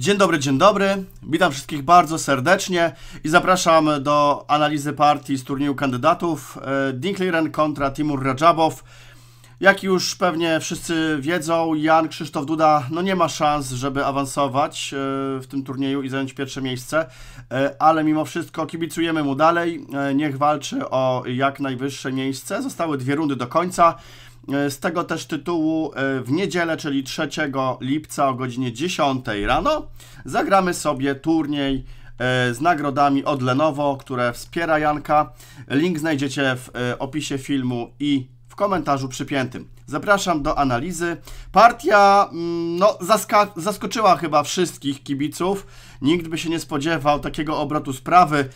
Dzień dobry, witam wszystkich bardzo serdecznie i zapraszam do analizy partii z turnieju kandydatów Ding Liren kontra Teimour Radjabov. Jak już pewnie wszyscy wiedzą, Jan Krzysztof Duda nie ma szans, żeby awansować w tym turnieju i zająć pierwsze miejsce, ale mimo wszystko kibicujemy mu dalej, niech walczy o jak najwyższe miejsce, zostały dwie rundy do końca. Z tego też tytułu w niedzielę, czyli 3 lipca o godzinie 10 rano zagramy sobie turniej z nagrodami od Lenovo, które wspiera Janka. Link znajdziecie w opisie filmu i w komentarzu przypiętym. Zapraszam do analizy. Partia zaskoczyła chyba wszystkich kibiców. Nikt by się nie spodziewał takiego obrotu sprawy.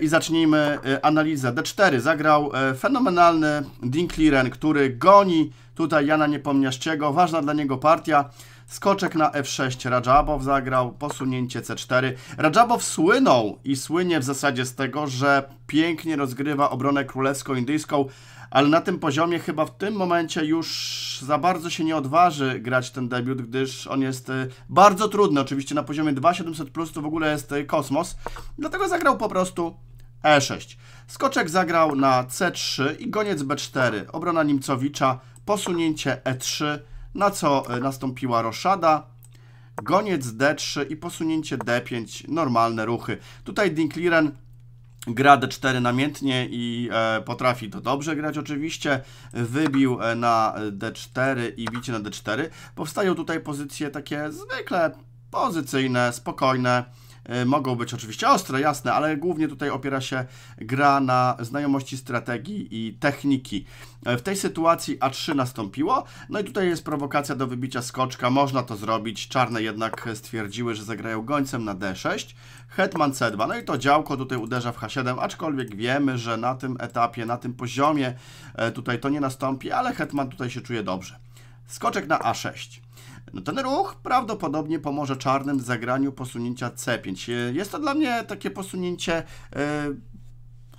I zacznijmy analizę. D4 zagrał fenomenalny Ding Liren, który goni tutaj Jana Niepomniaszczego. Ważna dla niego partia. Skoczek na F6. Radjabov zagrał posunięcie C4. Radjabov słynął i słynie w zasadzie z tego, że pięknie rozgrywa obronę królewsko-indyjską, ale na tym poziomie chyba w tym momencie już za bardzo się nie odważy grać ten debiut, gdyż on jest bardzo trudny. Oczywiście na poziomie 2700+ to w ogóle jest kosmos, dlatego zagrał po prostu E6. Skoczek zagrał na C3 i goniec B4. Obrona Nimcowicza, posunięcie E3, na co nastąpiła roszada. Goniec D3 i posunięcie D5, normalne ruchy. Tutaj Ding Liren gra D4 namiętnie i potrafi to dobrze grać oczywiście. Wybił na D4 i bicie na D4. Powstają tutaj pozycje takie zwykle pozycyjne, spokojne. Mogą być oczywiście ostre, jasne, ale głównie tutaj opiera się gra na znajomości strategii i techniki. W tej sytuacji A3 nastąpiło, no i tutaj jest prowokacja do wybicia skoczka, można to zrobić. Czarne jednak stwierdziły, że zagrają gońcem na D6, hetman C2, no i to działko tutaj uderza w H7, aczkolwiek wiemy, że na tym etapie, na tym poziomie tutaj to nie nastąpi, ale hetman tutaj się czuje dobrze. Skoczek na A6. No ten ruch prawdopodobnie pomoże czarnym w zagraniu posunięcia C5. Jest to dla mnie takie posunięcie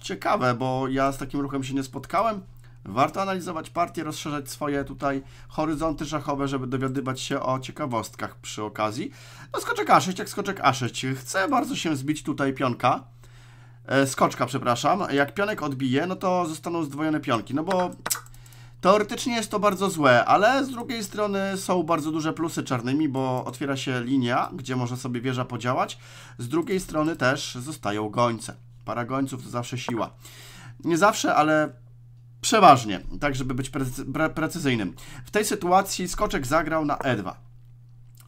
ciekawe, bo ja z takim ruchem się nie spotkałem. Warto analizować partię, rozszerzać swoje tutaj horyzonty szachowe, żeby dowiadywać się o ciekawostkach przy okazji. No skoczek A6 jak skoczek A6. Chce bardzo się zbić tutaj pionka. Skoczka, przepraszam. Jak pionek odbije, no to zostaną zdwojone pionki, no bo teoretycznie jest to bardzo złe, ale z drugiej strony są bardzo duże plusy czarnymi, bo otwiera się linia, gdzie może sobie wieża podziałać. Z drugiej strony też zostają gońce. Para gońców to zawsze siła. Nie zawsze, ale przeważnie, tak żeby być precyzyjnym. W tej sytuacji skoczek zagrał na E2.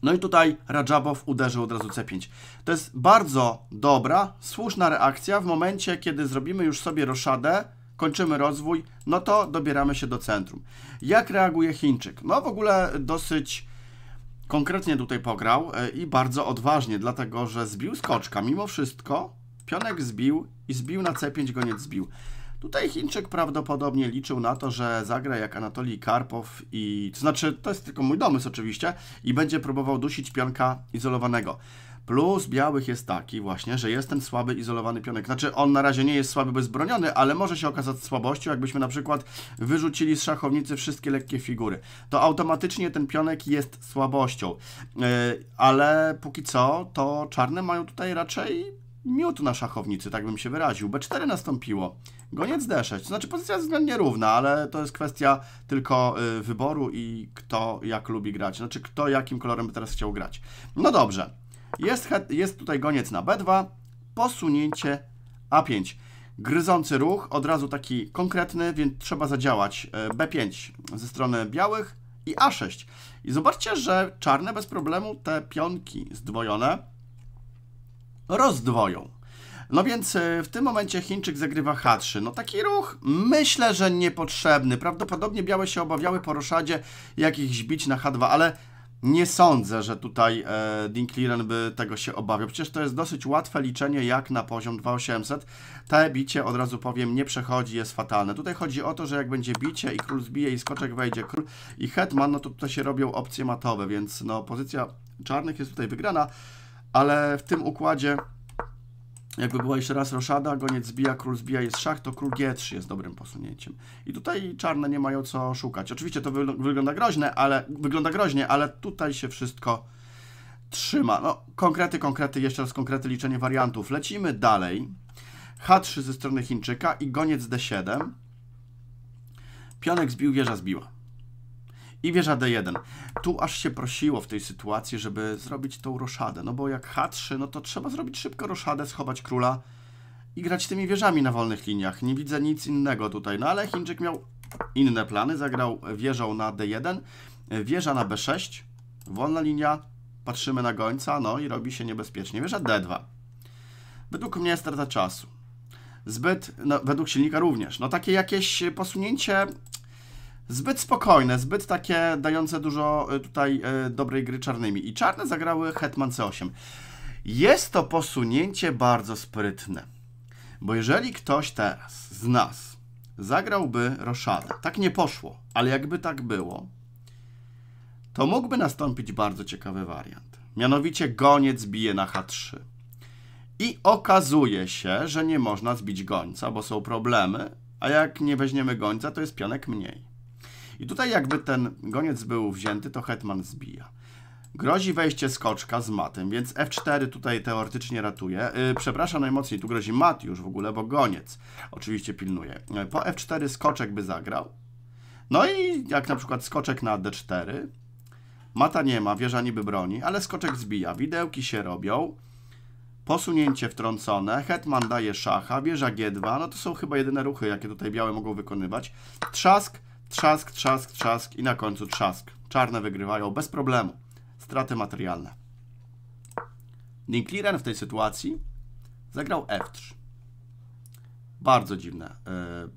No i tutaj Radjabov uderzył od razu C5. To jest bardzo dobra, słuszna reakcja w momencie, kiedy zrobimy już sobie roszadę, kończymy rozwój, no to dobieramy się do centrum. Jak reaguje Chińczyk? No w ogóle dosyć konkretnie tutaj pograł i bardzo odważnie, dlatego że zbił skoczka. Mimo wszystko pionek zbił i zbił na C5, goniec zbił. Tutaj Chińczyk prawdopodobnie liczył na to, że zagra jak Anatolij Karpow i... To znaczy, to jest tylko mój domysł oczywiście i będzie próbował dusić pionka izolowanego. Plus białych jest taki właśnie, że jest ten słaby, izolowany pionek. Znaczy on na razie nie jest słaby, bo jest broniony, ale może się okazać słabością, jakbyśmy na przykład wyrzucili z szachownicy wszystkie lekkie figury. To automatycznie ten pionek jest słabością. Ale póki co to czarne mają tutaj raczej miód na szachownicy, tak bym się wyraził. B4 nastąpiło, goniec D6. Znaczy pozycja jest względnie równa, ale to jest kwestia tylko wyboru i kto jak lubi grać. Znaczy kto jakim kolorem by teraz chciał grać. No dobrze. Jest tutaj goniec na B2, posunięcie A5. Gryzący ruch, od razu taki konkretny, więc trzeba zadziałać. B5 ze strony białych i A6. I zobaczcie, że czarne bez problemu te pionki zdwojone rozdwoją. No więc w tym momencie Chińczyk zagrywa H3. No taki ruch myślę, że niepotrzebny. Prawdopodobnie białe się obawiały po roszadzie jakichś bić na H2, ale... Nie sądzę, że tutaj Ding Liren by tego się obawiał. Przecież to jest dosyć łatwe liczenie jak na poziom 2800. Te bicie, od razu powiem, nie przechodzi, jest fatalne. Tutaj chodzi o to, że jak będzie bicie i król zbije i skoczek wejdzie król i hetman, no to tutaj się robią opcje matowe, więc no pozycja czarnych jest tutaj wygrana, ale w tym układzie jakby była jeszcze raz roszada, goniec zbija, król zbija, jest szach, to król G3 jest dobrym posunięciem. I tutaj czarne nie mają co szukać. Oczywiście to wygląda groźnie, ale tutaj się wszystko trzyma. No, konkrety, jeszcze raz konkrety, liczenie wariantów. Lecimy dalej. H3 ze strony Chińczyka i goniec D7. Pionek zbił, wieża zbiła. I wieża D1. Tu aż się prosiło w tej sytuacji, żeby zrobić tą roszadę. No bo jak H3, no to trzeba zrobić szybko roszadę, schować króla i grać tymi wieżami na wolnych liniach. Nie widzę nic innego tutaj. No ale Chińczyk miał inne plany. Zagrał wieżą na D1, wieża na B6, wolna linia, patrzymy na gońca, no i robi się niebezpiecznie. Wieża D2. Według mnie strata czasu. Zbyt, no, według silnika również. No takie jakieś posunięcie zbyt spokojne, zbyt takie dające dużo tutaj dobrej gry czarnymi. I czarne zagrały hetman C8. Jest to posunięcie bardzo sprytne, bo jeżeli ktoś teraz z nas zagrałby roszadę, tak nie poszło, ale jakby tak było, to mógłby nastąpić bardzo ciekawy wariant. Mianowicie goniec bije na H3. I okazuje się, że nie można zbić gońca, bo są problemy, a jak nie weźmiemy gońca, to jest pionek mniej. I tutaj jakby ten goniec był wzięty, to hetman zbija. Grozi wejście skoczka z matem, więc F4 tutaj teoretycznie ratuje. Przepraszam najmocniej, tu grozi mat już w ogóle, bo goniec oczywiście pilnuje. Po F4 skoczek by zagrał. No i jak na przykład skoczek na D4. Mata nie ma, wieża niby broni, ale skoczek zbija. Widełki się robią. Posunięcie wtrącone, hetman daje szacha, wieża G2, no to są chyba jedyne ruchy, jakie tutaj białe mogą wykonywać. Trzask, trzask, trzask, trzask i na końcu trzask. Czarne wygrywają bez problemu. Straty materialne. Ding Liren w tej sytuacji zagrał F3. Bardzo dziwne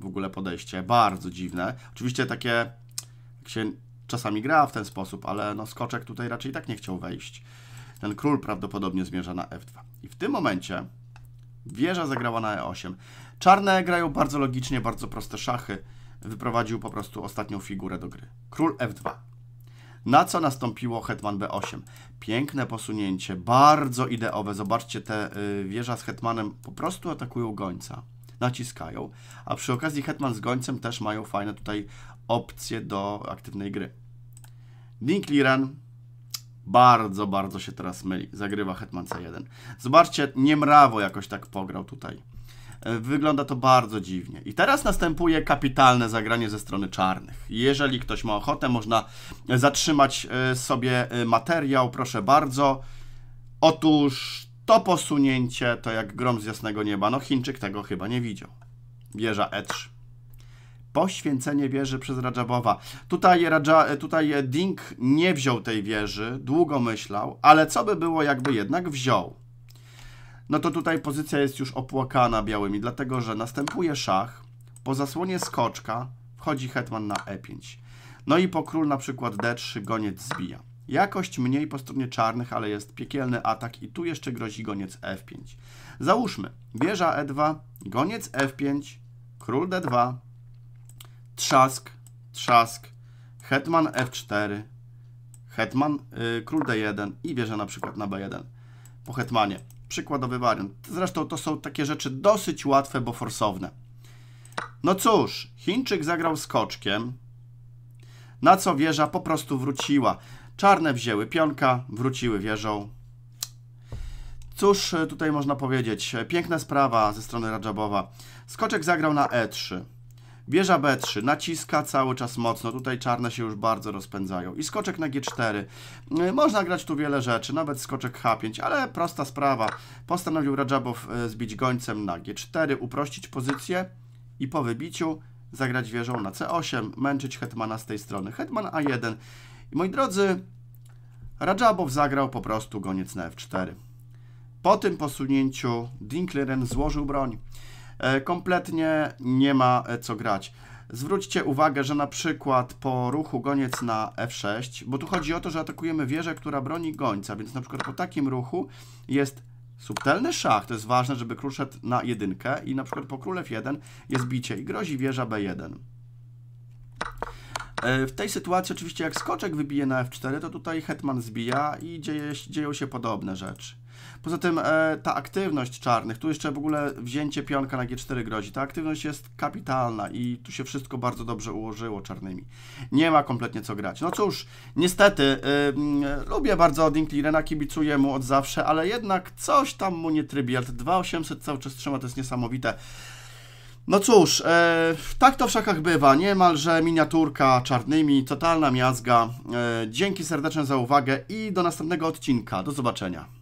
w ogóle podejście, bardzo dziwne. Oczywiście takie się czasami gra w ten sposób, ale no skoczek tutaj raczej tak nie chciał wejść. Ten król prawdopodobnie zmierza na F2. I w tym momencie wieża zagrała na E8. Czarne grają bardzo logicznie, bardzo proste szachy. Wyprowadził po prostu ostatnią figurę do gry. Król F2. Na co nastąpiło hetman B8. Piękne posunięcie, bardzo ideowe. Zobaczcie, te wieża z hetmanem po prostu atakują gońca. Naciskają. A przy okazji hetman z gońcem też mają fajne tutaj opcje do aktywnej gry. Ding Liren bardzo, bardzo się teraz myli. Zagrywa hetman C1. Zobaczcie, niemrawo jakoś tak pograł tutaj. Wygląda to bardzo dziwnie. I teraz następuje kapitalne zagranie ze strony czarnych. Jeżeli ktoś ma ochotę, można zatrzymać sobie materiał. Proszę bardzo. Otóż to posunięcie to jak grom z jasnego nieba. No Chińczyk tego chyba nie widział. Wieża E3. Poświęcenie wieży przez Radjabowa. Tutaj Ding nie wziął tej wieży, długo myślał, ale co by było, jakby jednak wziął? No to tutaj pozycja jest już opłakana białymi, dlatego że następuje szach, po zasłonie skoczka wchodzi hetman na E5. No i po król na przykład D3 goniec zbija. Jakość mniej po stronie czarnych, ale jest piekielny atak i tu jeszcze grozi goniec F5. Załóżmy, wieża E2, goniec F5, król D2, trzask, trzask, hetman F4, hetman, król D1 i wieża na przykład na B1 po hetmanie. Przykładowy wariant. Zresztą to są takie rzeczy dosyć łatwe, bo forsowne. No cóż, Chińczyk zagrał skoczkiem, na co wieża po prostu wróciła. Czarne wzięły pionka, wróciły wieżą. Cóż tutaj można powiedzieć? Piękna sprawa ze strony Radjabowa. Skoczek zagrał na E3. Wieża B3 naciska cały czas mocno, tutaj czarne się już bardzo rozpędzają i skoczek na G4, można grać tu wiele rzeczy, nawet skoczek H5, ale prosta sprawa, postanowił Radjabow zbić gońcem na G4, uprościć pozycję i po wybiciu zagrać wieżą na C8, męczyć hetmana z tej strony, hetman A1 i moi drodzy, Radjabow zagrał po prostu goniec na F4. Po tym posunięciu Ding Liren złożył broń. Kompletnie nie ma co grać. Zwróćcie uwagę, że na przykład po ruchu goniec na F6, bo tu chodzi o to, że atakujemy wieżę, która broni gońca, więc na przykład po takim ruchu jest subtelny szach, to jest ważne, żeby król szedł na jedynkę i na przykład po król F1 jest bicie i grozi wieża B1. W tej sytuacji oczywiście jak skoczek wybije na f4, to tutaj hetman zbija i dzieją się podobne rzeczy. Poza tym ta aktywność czarnych, tu jeszcze w ogóle wzięcie pionka na g4 grozi, ta aktywność jest kapitalna i tu się wszystko bardzo dobrze ułożyło czarnymi. Nie ma kompletnie co grać. No cóż, niestety lubię bardzo Ding Lirena, kibicuję mu od zawsze, ale jednak coś tam mu nie trybi, ale 2800 cały czas trzyma, to jest niesamowite. No cóż, tak to w szachach bywa, niemalże miniaturka czarnymi, totalna miazga. Dzięki serdeczne za uwagę i do następnego odcinka, do zobaczenia.